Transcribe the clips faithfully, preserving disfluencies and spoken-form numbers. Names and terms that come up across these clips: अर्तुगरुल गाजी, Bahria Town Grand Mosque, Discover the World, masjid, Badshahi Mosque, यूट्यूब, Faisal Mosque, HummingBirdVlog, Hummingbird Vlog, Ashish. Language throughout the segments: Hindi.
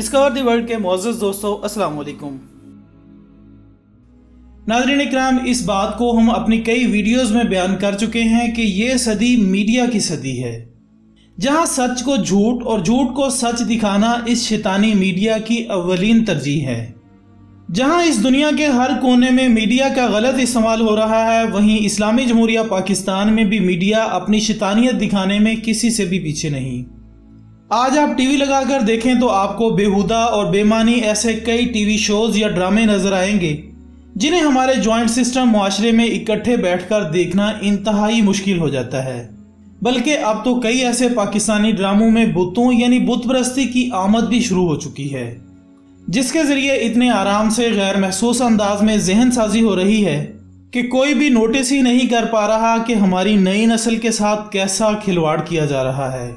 डिस्कवर द वर्ल्ड के मौजूद दोस्तों अस्सलाम वालेकुम। नाज़रीन इकराम, इस बात को हम अपनी कई वीडियोस में बयान कर चुके हैं कि ये सदी मीडिया की सदी है, जहां सच को झूठ और झूठ को सच दिखाना इस शैतानी मीडिया की अव्वलीन तरजीह है। जहां इस दुनिया के हर कोने में मीडिया का गलत इस्तेमाल हो रहा है, वहीं इस्लामी जमहूरिया पाकिस्तान में भी मीडिया अपनी शैतानियत दिखाने में किसी से भी पीछे नहीं। आज आप टीवी लगाकर देखें तो आपको बेहुदा और बेमानी ऐसे कई टीवी शोज़ या ड्रामे नज़र आएंगे जिन्हें हमारे जॉइंट सिस्टम मुआशरे में इकट्ठे बैठकर देखना इंतहाई मुश्किल हो जाता है। बल्कि अब तो कई ऐसे पाकिस्तानी ड्रामों में बुतों यानी बुत परस्ती की आमद भी शुरू हो चुकी है, जिसके ज़रिए इतने आराम से गैर महसूस अंदाज में जहन साजी हो रही है कि कोई भी नोटिस ही नहीं कर पा रहा कि हमारी नई नस्ल के साथ कैसा खिलवाड़ किया जा रहा है।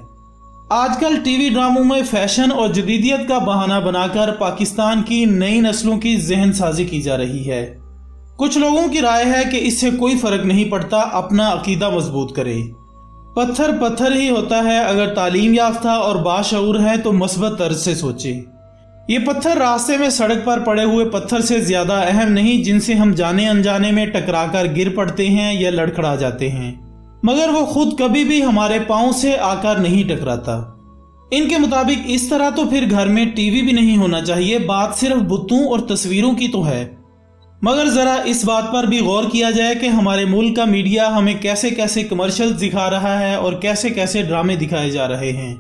आजकल टीवी ड्रामों में फैशन और जदीदियत का बहाना बनाकर पाकिस्तान की नई नस्लों की जहन साजी की जा रही है। कुछ लोगों की राय है कि इससे कोई फ़र्क नहीं पड़ता, अपना अकीदा मजबूत करें, पत्थर पत्थर ही होता है, अगर तालीम याफ्ता और बाशऊर हैं तो मस्बत तर्ज से सोचें। ये पत्थर रास्ते में सड़क पर पड़े हुए पत्थर से ज़्यादा अहम नहीं, जिनसे हम जाने अनजाने में टकरा कर गिर पड़ते हैं या लड़खड़ा जाते हैं, मगर वो खुद कभी भी हमारे पाँव से आकर नहीं टकराता। इनके मुताबिक इस तरह तो फिर घर में टीवी भी नहीं होना चाहिए। बात सिर्फ बुतों और तस्वीरों की तो है, मगर ज़रा इस बात पर भी गौर किया जाए कि हमारे मुल्क का मीडिया हमें कैसे कैसे कमर्शियल दिखा रहा है और कैसे कैसे ड्रामे दिखाए जा रहे हैं।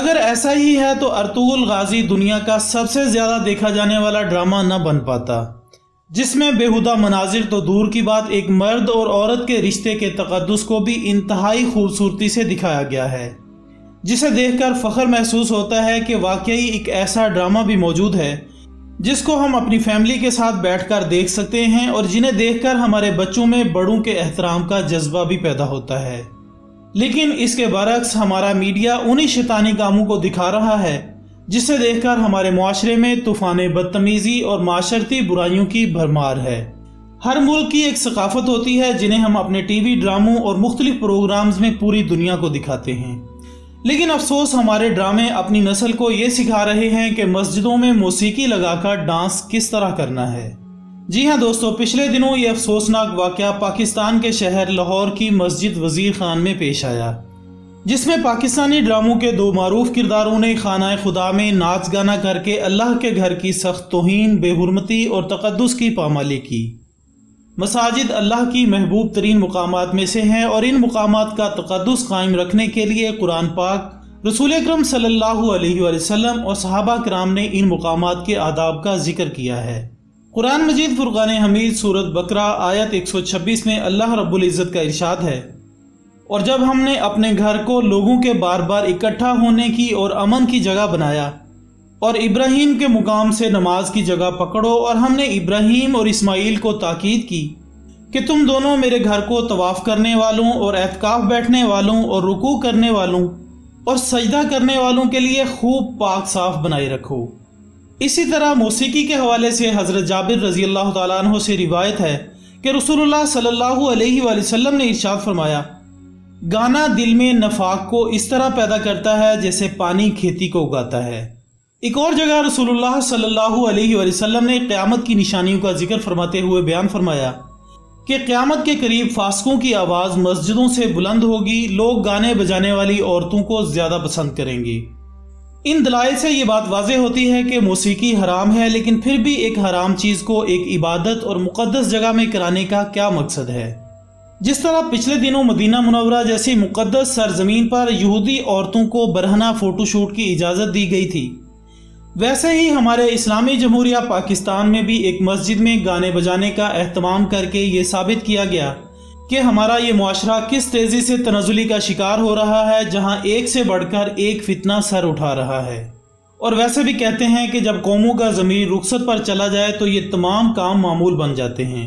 अगर ऐसा ही है तो अर्तुगरुल गाजी दुनिया का सबसे ज़्यादा देखा जाने वाला ड्रामा न बन पाता, जिसमें बेहुदा मनाजिर तो दूर की बात, एक मर्द और औरत के रिश्ते के तकद्दुस को भी इंतहाई खूबसूरती से दिखाया गया है, जिसे देखकर फ़ख्र महसूस होता है कि वाकई एक ऐसा ड्रामा भी मौजूद है जिसको हम अपनी फैमिली के साथ बैठकर देख सकते हैं और जिन्हें देखकर हमारे बच्चों में बड़ों के एहतराम का जज्बा भी पैदा होता है। लेकिन इसके बरक्स हमारा मीडिया उन्हीं शैतानी कामों को दिखा रहा है जिसे देखकर हमारे माशरे में तूफ़ान बदतमीज़ी और माशरती बुराइयों की भरमार है। हर मुल्क की एक सकाफत होती है जिन्हें हम अपने टीवी ड्रामों और मुख्तलिफ प्रोग्राम्स में पूरी दुनिया को दिखाते हैं, लेकिन अफसोस हमारे ड्रामे अपनी नस्ल को ये सिखा रहे हैं कि मस्जिदों में मौसीकी लगाकर डांस किस तरह करना है। जी हाँ दोस्तों, पिछले दिनों ये अफसोसनाक वाक़या पाकिस्तान के शहर लाहौर की मस्जिद वज़ीर खान में पेश आया, जिसमें पाकिस्तानी ड्रामों के दो मारूफ किरदारों ने खाना खुदा में नाच गाना करके अल्लाह के घर की सख्त तौहीन, बेहुरमती और तकद्दुस की पामाली की। मसाजिद अल्लाह की महबूब तरीन मुकामात में से हैं और इन मुकामात का तकद्दुस कायम रखने के लिए कुरान पाक, रसूल अकरम सल्लल्लाहु अलैहि वसल्लम और सहाबा कराम ने इन मुकामात के आदाब का जिक्र किया है। कुरान मजीद फुरकान हमीद सूरत बकरा आयत एक सौ छब्बीस में अल्लाह रब्बुल इज़्ज़त का इरशाद है, और जब हमने अपने घर को लोगों के बार बार इकट्ठा होने की और अमन की जगह बनाया और इब्राहीम के मुकाम से नमाज की जगह पकड़ो और हमने इब्राहीम और इस्माईल को ताकीद की कि तुम दोनों मेरे घर को तवाफ़ करने वालों और एतकाफ़ बैठने वालों और रुकू करने वालों और सजदा करने वालों के लिए खूब पाक साफ बनाए रखो। इसी तरह मौसीकी के हवाले से हज़रत जाबिर रज़ी अल्लाह तआला अन्हु से रिवायत है कि रसूलुल्लाह सल्लल्लाहु अलैहि वसल्लम ने इरशाद फरमाया, गाना दिल में नफाक को इस तरह पैदा करता है जैसे पानी खेती को उगाता है। एक और जगह रसूलुल्लाह सल्लल्लाहु अलैहि वसल्लम ने क़यामत की निशानियों का जिक्र फरमाते हुए बयान फरमाया कि क़यामत के करीब फासकों की आवाज़ मस्जिदों से बुलंद होगी, लोग गाने बजाने वाली औरतों को ज़्यादा पसंद करेंगे। इन दलाइल से ये बात वाजह होती है कि मौसीकी हराम है, लेकिन फिर भी एक हराम चीज़ को एक इबादत और मुक़द्दस जगह में कराने का क्या मकसद है। जिस तरह पिछले दिनों मदीना मुनव्वरा जैसी मुक़द्दस सरजमीन पर यहूदी औरतों को बरहना फ़ोटोशूट की इजाज़त दी गई थी, वैसे ही हमारे इस्लामी जमहूरिया पाकिस्तान में भी एक मस्जिद में गाने बजाने का अहतमाम करके ये साबित किया गया कि हमारा ये मुआशरा किस तेज़ी से तनज़ुली का शिकार हो रहा है, जहाँ एक से बढ़कर एक फितना सर उठा रहा है। और वैसे भी कहते हैं कि जब कौमों का ज़मीर रुखसत पर चला जाए तो ये तमाम काम मामूल बन जाते हैं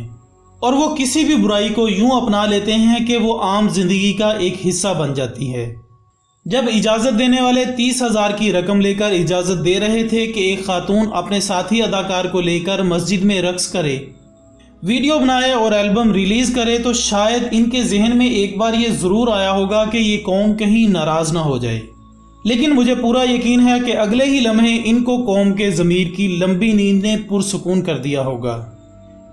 और वो किसी भी बुराई को यूँ अपना लेते हैं कि वो आम जिंदगी का एक हिस्सा बन जाती है। जब इजाज़त देने वाले तीस हज़ार की रकम लेकर इजाज़त दे रहे थे कि एक खातून अपने साथी अदाकार को लेकर मस्जिद में रक्स करे, वीडियो बनाए और एल्बम रिलीज़ करे, तो शायद इनके जहन में एक बार ये ज़रूर आया होगा कि ये कौम कहीं नाराज़ ना हो जाए। लेकिन मुझे पूरा यकीन है कि अगले ही लम्हे इनको कौम के ज़मीर की लंबी नींद ने पुरसकून कर दिया होगा।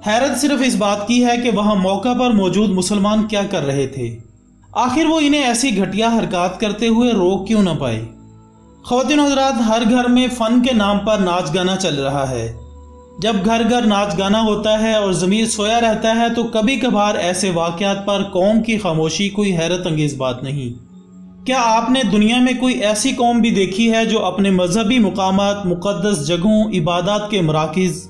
हैरत सिर्फ इस बात की है कि वहाँ मौका पर मौजूद मुसलमान क्या कर रहे थे। आखिर वो इन्हें ऐसी घटिया हरकत करते हुए रोक क्यों ना पाए। ख़वातीन हज़रात, हर घर में फ़न के नाम पर नाच गाना चल रहा है। जब घर घर नाच गाना होता है और ज़मीर सोया रहता है तो कभी कभार ऐसे वाक़यात पर कौम की खामोशी कोई हैरत अंगेज़ बात नहीं। क्या आपने दुनिया में कोई ऐसी कौम भी देखी है जो अपने मजहबी मुकामात, मुक़द्दस जगहों, इबादत के मराकिज़,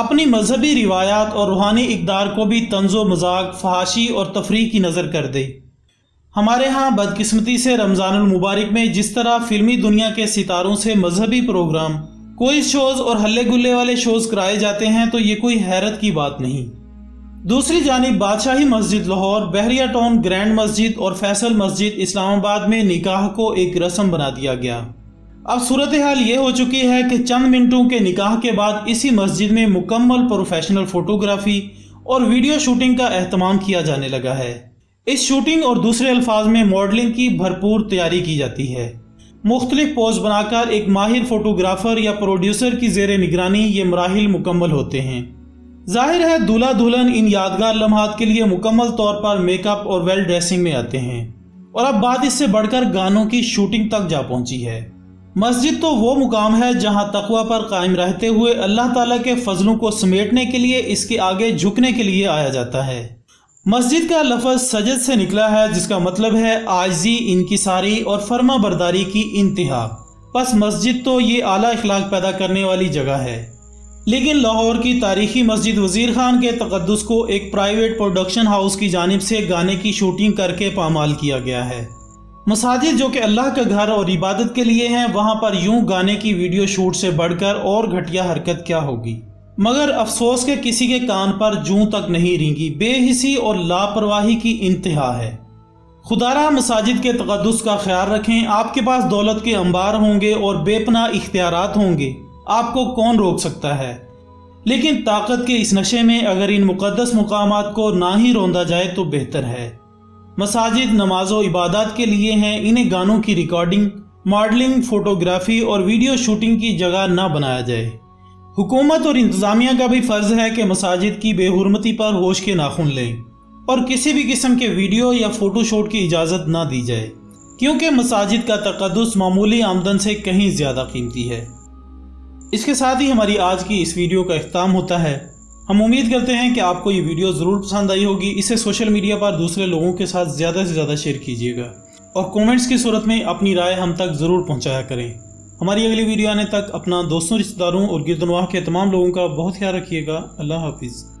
अपनी मजहबी रिवायात और रूहानी इक़दार को भी तंज़ो मजाक, फहाशी और तफरी की नज़र कर दे। हमारे यहाँ बदकिस्मती से रमज़ानुल मुबारक में जिस तरह फिल्मी दुनिया के सितारों से मजहबी प्रोग्राम, कोई शोज़ और हल्ले गुल्ले वाले शोज़ कराए जाते हैं तो ये कोई हैरत की बात नहीं। दूसरी जानिब बादशाही मस्जिद लाहौर, बहरिया टाउन ग्रैंड मस्जिद और फैसल मस्जिद इस्लामाबाद में निकाह को एक रस्म बना दिया गया। अब सूरत हाल ये हो चुकी है कि चंद मिनटों के निकाह के बाद इसी मस्जिद में मुकम्मल प्रोफेशनल फ़ोटोग्राफ़ी और वीडियो शूटिंग का अहतमाम किया जाने लगा है। इस शूटिंग और दूसरे अल्फाज में मॉडलिंग की भरपूर तैयारी की जाती है। मुख्तलिफ पोज बनाकर एक माहिर फ़ोटोग्राफ़र या प्रोड्यूसर की ज़ेर निगरानी ये मराहिल मुकम्मल होते हैं। जाहिर है दूल्हा दुल्हन इन यादगार लम्हात के लिए मुकम्मल तौर पर मेकअप और वेल ड्रेसिंग में आते हैं और अब बात इससे बढ़कर गानों की शूटिंग तक जा पहुंची है। मस्जिद तो वो मुकाम है जहां तकवा पर कायम रहते हुए अल्लाह ताला के फजलों को समेटने के लिए, इसके आगे झुकने के लिए आया जाता है। मस्जिद का लफ्ज़ सजद से निकला है, जिसका मतलब है आजिज़ी, इनकिसारी और फर्मा बरदारी की इंतहा। बस मस्जिद तो ये आला अखलाक पैदा करने वाली जगह है। लेकिन लाहौर की तारीखी मस्जिद वज़ीर खान के तक़द्दुस को एक प्राइवेट प्रोडक्शन हाउस की जानिब से गाने की शूटिंग करके पामाल किया गया है। मसाजिद जो कि अल्लाह का घर और इबादत के लिए हैं, वहाँ पर यूं गाने की वीडियो शूट से बढ़कर और घटिया हरकत क्या होगी। मगर अफसोस के किसी के कान पर जूं तक नहीं रेंगी। बेहिसी और लापरवाही की इंतहा है। खुदारा मसाजिद के तक़द्दुस का ख्याल रखें। आपके पास दौलत के अंबार होंगे और बेपनाह इख्तियारात होंगे, आपको कौन रोक सकता है। लेकिन ताकत के इस नशे में अगर इन मुक़द्दस मुकामात को ना ही रौंदा जाए तो बेहतर है। मसाजिद नमाज व इबादत के लिए हैं, इन्हें गानों की रिकॉर्डिंग, मॉडलिंग, फ़ोटोग्राफ़ी और वीडियो शूटिंग की जगह ना बनाया जाए। हुकूमत और इंतज़ामिया का भी फ़र्ज़ है कि मसाजिद की बेहुरमती पर होश के नाखून लें और किसी भी किस्म के वीडियो या फ़ोटोशूट की इजाज़त ना दी जाए, क्योंकि मसाजिद का तक़द्दुस मामूली आमदन से कहीं ज़्यादा कीमती है। इसके साथ ही हमारी आज की इस वीडियो का इख्तिताम होता है। हम उम्मीद करते हैं कि आपको ये वीडियो ज़रूर पसंद आई होगी। इसे सोशल मीडिया पर दूसरे लोगों के साथ ज़्यादा से ज़्यादा शेयर कीजिएगा और कमेंट्स की सूरत में अपनी राय हम तक ज़रूर पहुंचाया करें। हमारी अगली वीडियो आने तक अपना दोस्तों, रिश्तेदारों और गिरदनवाह के तमाम लोगों का बहुत ख्याल रखिएगा। अल्लाह हाफिज़।